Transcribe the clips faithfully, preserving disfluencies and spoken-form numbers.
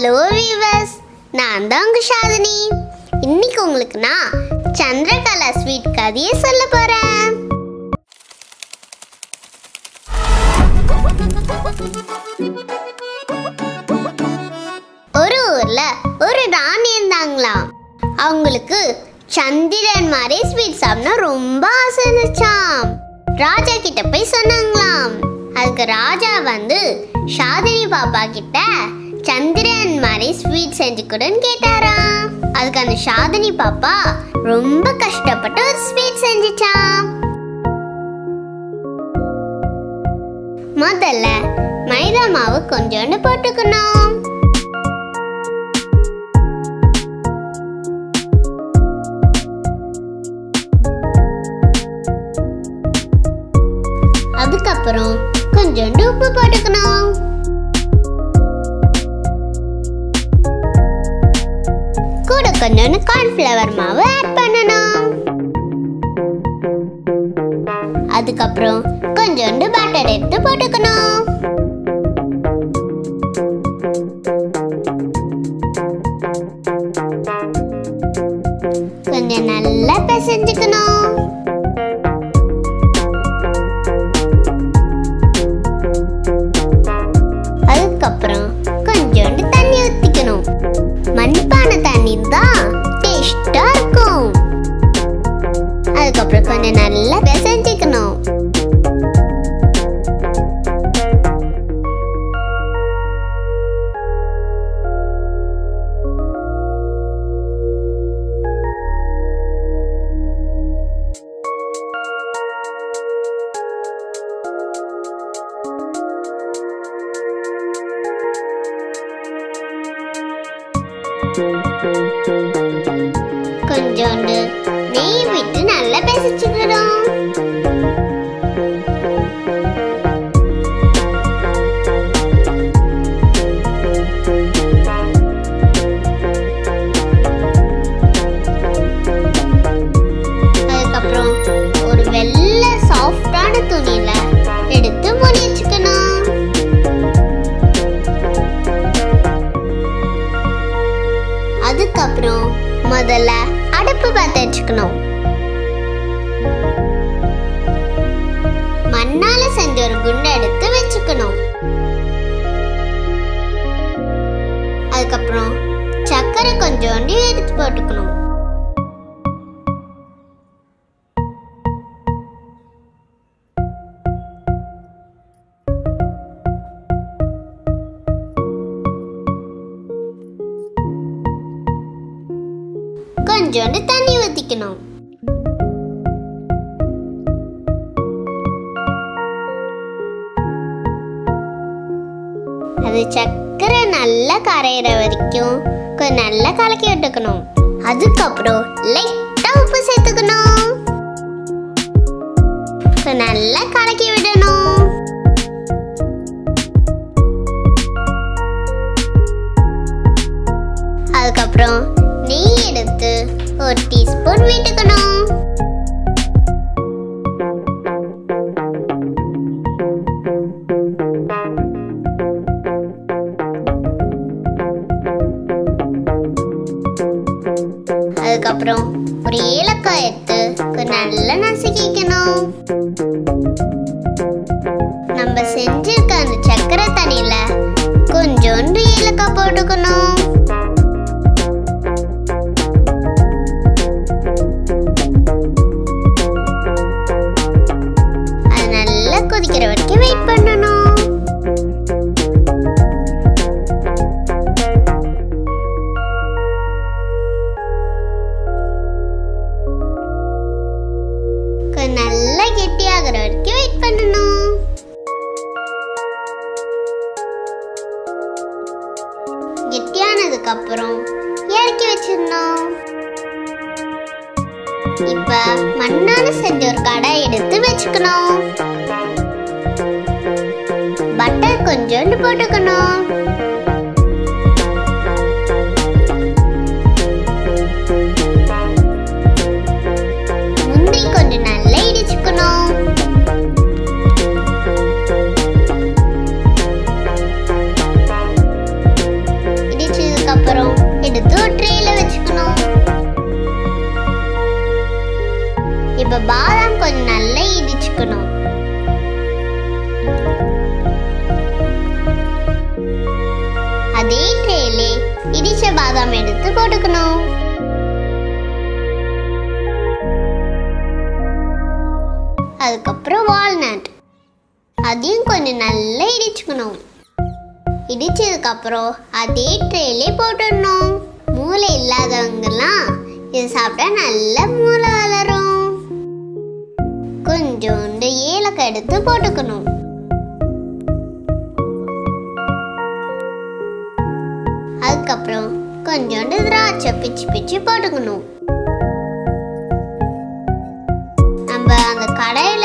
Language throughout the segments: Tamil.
Hello viewers, நான் Algana Shadani. இன்னைக்கு உங்களுக்கு நான் Chandrakala sweet கதையை சொல்லப் போறேன். ஒரு ஊர்ல ஒரு ராணி இருந்தாங்களாம். அவங்களுக்கு சந்திரன் மாதிரி ஸ்வீட் சாப்பிட ரொம்ப ஆசை இருந்துச்சாம். ராஜா கிட்ட போய் சொன்னாங்களாம். அதுக்கு ராஜா வந்து ஷாதினி பாப்பா கிட்ட சந்திரன் மாதிரி ஸ்வீட் செஞ்சு கொடுன்னு கேட்டாராம். அதுக்கு அந்த ஷாதினி பாப்பா ரொம்ப கஷ்டப்பட்டு ஒரு ஸ்வீட் செஞ்சுச்சாம். முதல்ல மைதா மாவு கொஞ்சோண்டு போட்டுக்கணும். அதுக்கப்புறம் கொஞ்சோண்டு உப்பு போட்டுக்கணும். கூட கொஞ்சோண்டு கார்ன்ஃப்ளவர் மாவு ஆட் பண்ணணும். அதுக்கப்புறம் கொஞ்சோண்டு பட்டர் எடுத்து போட்டுக்கணும். கொஞ்சம் நல்லா பிசைஞ்சுக்கணும். அதுக்கப்புறம் கொஞ்சோண்டு தண்ணி ஊத்திக்கணும். மண்பான தண்ணி தான் டேஸ்டா இருக்கும். அதுக்கப்புறம் கொஞ்சம் நல்லா பிசைஞ்சுக்கணும். கொஞ்சோண்டு நெய் விட்டு நல்லா பிசைஞ்சுக்கிறோம். அதுக்கப்புறம் ஒரு வெள்ளை சாஃப்டான துணியில எடுத்து மூடி வச்சுக்கணும். அதுக்கப்புறம் முதல்ல அடுப்பு பத்த வச்சுக்கணும். மண்ணால செஞ்ச ஒரு குண்டை எடுத்து வச்சுக்கணும். அதுக்கப்புறம் சக்கரை கொஞ்சோண்டு எடுத்து போட்டுக்கணும். கொஞ்சோண்டு தண்ணி ஊத்திக்கணும். அது சக்கரை நல்லா கரையிற வரைக்கும் கொஞ்சம் நல்லா கலக்கி விட்டுக்கணும். அதுக்கப்புறம் லைட்டா உப்பு சேர்த்துக்கணும். நல்லா கலக்கி விடணும். அதுக்கப்புறம் நெய் எடுத்து ஒரு டீஸ்பூன் விட்டுக்கணும். அதுக்கப்புறம் ஒரு ஏலக்காய் எடுத்து நல்லா நசுக்கிக்கணும். நம்ம செஞ்சிருக்க அந்த சக்கரை தண்ணியில கொஞ்சோண்டு ஏலக்காய் போட்டுக்கணும். கொதிக்கிற வரைக்கும் வெயிட் பண்ணணும். நல்லா கெட்டியாகிற வரைக்கும் வெயிட் பண்ணணும். கெட்டியானதுக்கு அப்புறம் இறக்கி வச்சிடணும். இப்ப மண்ணால செஞ்ச ஒரு கடாய் எடுத்து வச்சுக்கணும். பட்டர் கொஞ்சோண்டு போட்டுக்கணும். முந்திரி கொஞ்சம் நல்லா இடிச்சுக்கணும். இடிச்ச போட்டுக்கணும். அதுக்கப்புறம் வால்நட் அதையும் கொஞ்சம் நல்லா இடிச்சுக்கணும். இடிச்சதுக்கப்புறம் அதே ட்ரேலே போட்டுடணும். மூளை இல்லாதவங்கெல்லாம் இது சாப்பிட்டா நல்ல மூளை வளரும். கொஞ்சோண்டு ஏலக்காய் எடுத்து போட்டுக்கணும். அதுக்கப்புறம் கொஞ்சோண்டு திராட்சை பிச்சு பிச்சு போட்டுக்கணும். அந்த கடையில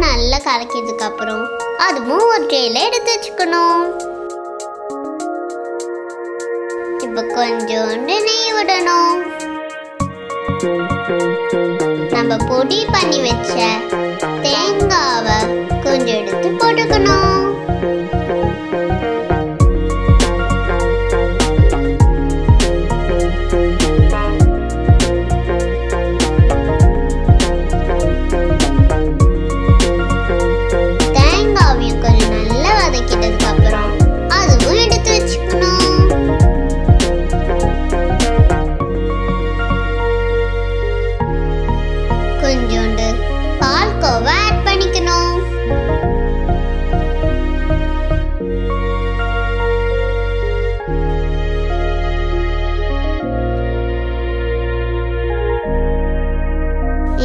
நல்லா கலக்கியதுக்கு அப்புறம் அதுவும் ஒரு ட்ரேல எடுத்து வச்சுக்கணும். இப்ப கொஞ்சோண்டு நெய் விடணும். நம்ம பொடி பண்ணி வச்ச தேங்காவை கொஞ்சம் எடுத்து போட்டுக்கணும்.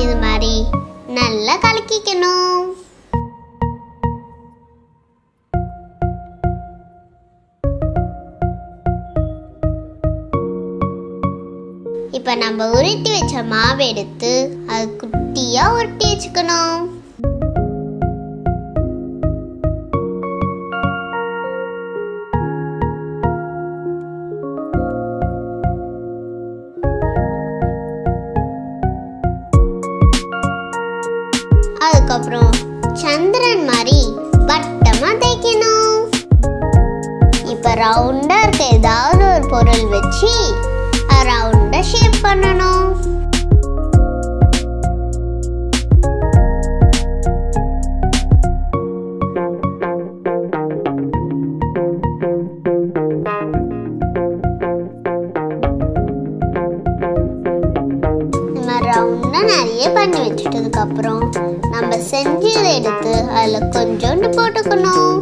இது மாதிரி நல்லா கலக்கிக்கணும். இப்ப நம்ம உருட்டி வச்ச மாவை எடுத்து அது குட்டியா உருட்டி வச்சுக்கணும். அதுக்கப்புறம் சந்திரன் மாதிரி வட்டமா தைக்கணும். இப்ப ரவுண்டா இருக்க ஏதாவது ஒரு பொருள் வச்சு ரவுண்டா ஷேப் பண்ணணும். நிறைய பண்ணி வச்சுட்டதுக்கு அப்புறம் நம்ம செஞ்சு இதை எடுத்து அதுல கொஞ்சோண்டு போட்டுக்கணும்.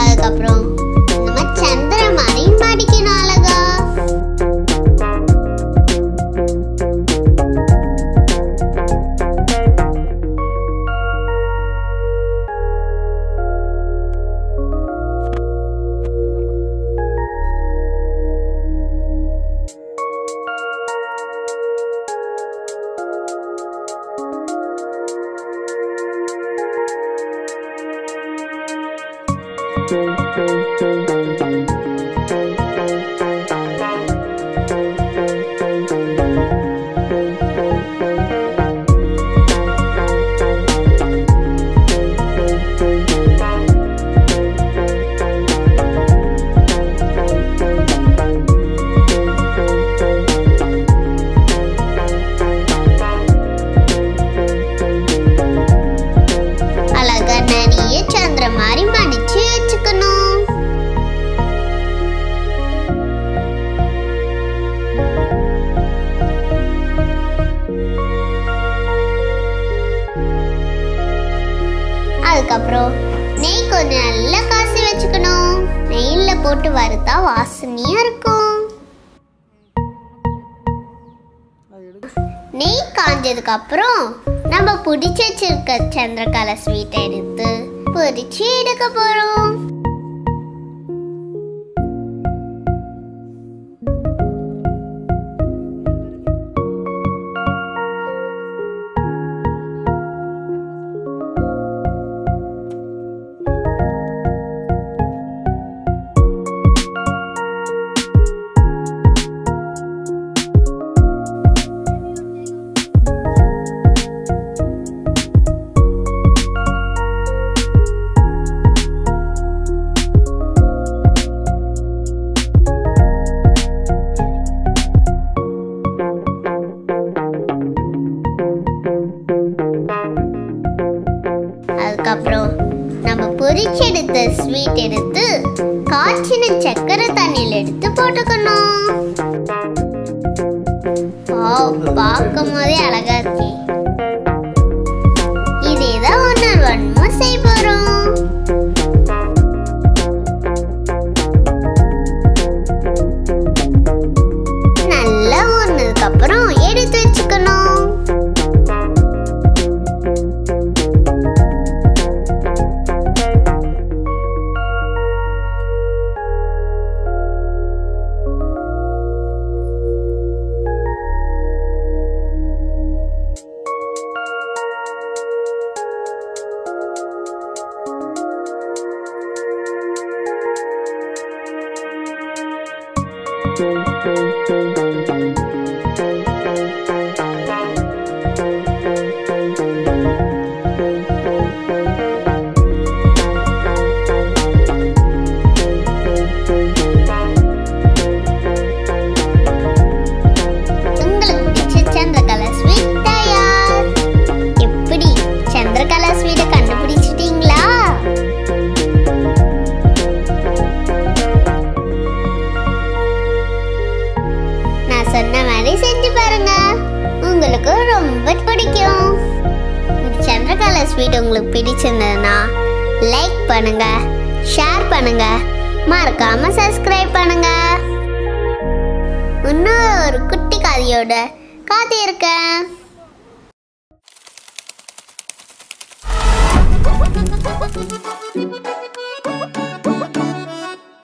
அதுக்கப்புறம் நம்ம சந்திர மாதிரி மடிக்கணும். அழகா அழகா நிறைய சந்திர மாதிரி மடிச்சு வச்சுக்கணும். சாப்பிட்டு வறுத்தா வாசனையா இருக்கும். நெய் காஞ்சதுக்கு அப்புறம் நம்ம பிடிச்சு வச்சிருக்க சந்திரகலா ஸ்வீட்டை எடுத்து பொரிச்சு எடுக்க போறோம். அப்புறம் நம்ம பொரிச்சு எடுத்த ஸ்வீட் எடுத்து காய்ச்சின சக்கரை தண்ணியில் எடுத்து போட்டுக்கணும். பார்க்கும் போதே அழகா இருக்கு. இதேதான் ஒன்னு ஒன்மா செய்ய போறோம். நல்லா ஒன்னதுக்கு அப்புறம் எடுத்து வச்சுக்கணும். உங்களுக்கு ரொம்ப பிடிக்கும் சந்திரகலா ஸ்வீட். உங்களுக்கு பிடிச்சிருந்ததுன்னா லைக் பண்ணுங்க, ஷேர் பண்ணுங்க, மறக்காம சப்ஸ்கிரைப் பண்ணுங்க. இன்னும் ஒரு குட்டி கதையோட காத்து இருக்கேன். Thank you.